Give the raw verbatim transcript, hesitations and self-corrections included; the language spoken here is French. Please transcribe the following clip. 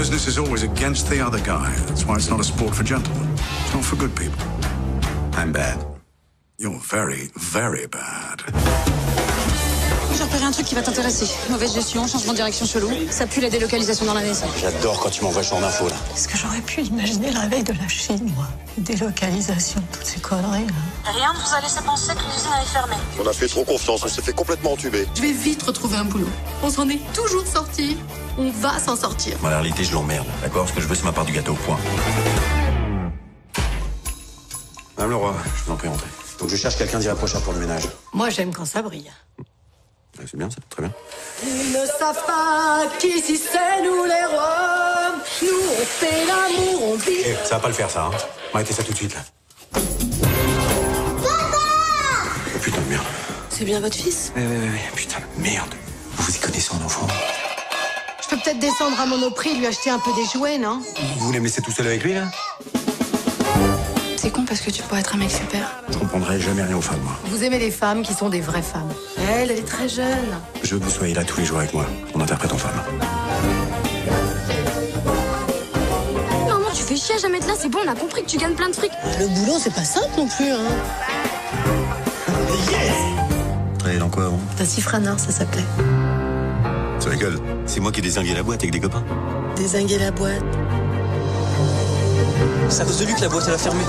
Business is always against the other guy. That's why it's not a sport for gentlemen. It's not for good people. I'm bad. You're very, very bad. J'ai repéré un truc qui va t'intéresser. Mauvaise gestion, changement de direction chelou. Ça pue la délocalisation dans la naissance. J'adore quand tu m'envoies ce genre d'infos, là. Est-ce que j'aurais pu imaginer la veille de la Chine, moi? Délocalisation, toutes ces conneries, là. Rien ne vous a laissé penser que l'usine allait fermer. On a fait trop confiance, on s'est fait complètement entuber. Je vais vite retrouver un boulot. On s'en est toujours sortis. On va s'en sortir. Moi, la réalité, je l'emmerde, d'accord? Ce que je veux, c'est ma part du gâteau, point. Madame Leroy, je vous en prie, entrez. Donc je cherche quelqu'un d'hier prochain pour le ménage. Moi, j'aime quand ça brille. C'est bien, ça, très bien. Ils ne savent pas qu'ici c'est nous les rois. Nous on fait l'amour, on vit. Hey, ça va pas le faire, ça, hein. Arrêtez ça tout de suite, là. Papa! Oh putain de merde. C'est bien votre fils? Oui, oui, oui, putain de merde. Vous vous y connaissez en enfant? Je peux peut-être descendre à Monoprix et lui acheter un peu des jouets, non? Vous voulez me laisser tout seul avec lui, là? C'est con parce que tu pourrais être un mec super. Je comprendrai jamais rien aux femmes, moi. Vous aimez les femmes qui sont des vraies femmes. Elle, elle est très jeune. Je veux que vous soyez là tous les jours avec moi. On interprète en femme. Maman, tu fais chier à jamais de là. C'est bon, on a compris que tu gagnes plein de fric. Le boulot, c'est pas simple non plus, hein. Yes! T'es dans quoi, avant? T'as Cifranor, ça s'appelait. Tu rigoles? C'est moi qui ai dézingué la boîte avec des copains. Dézinguer la boîte? C'est à cause de lui que la boîte elle a fermé.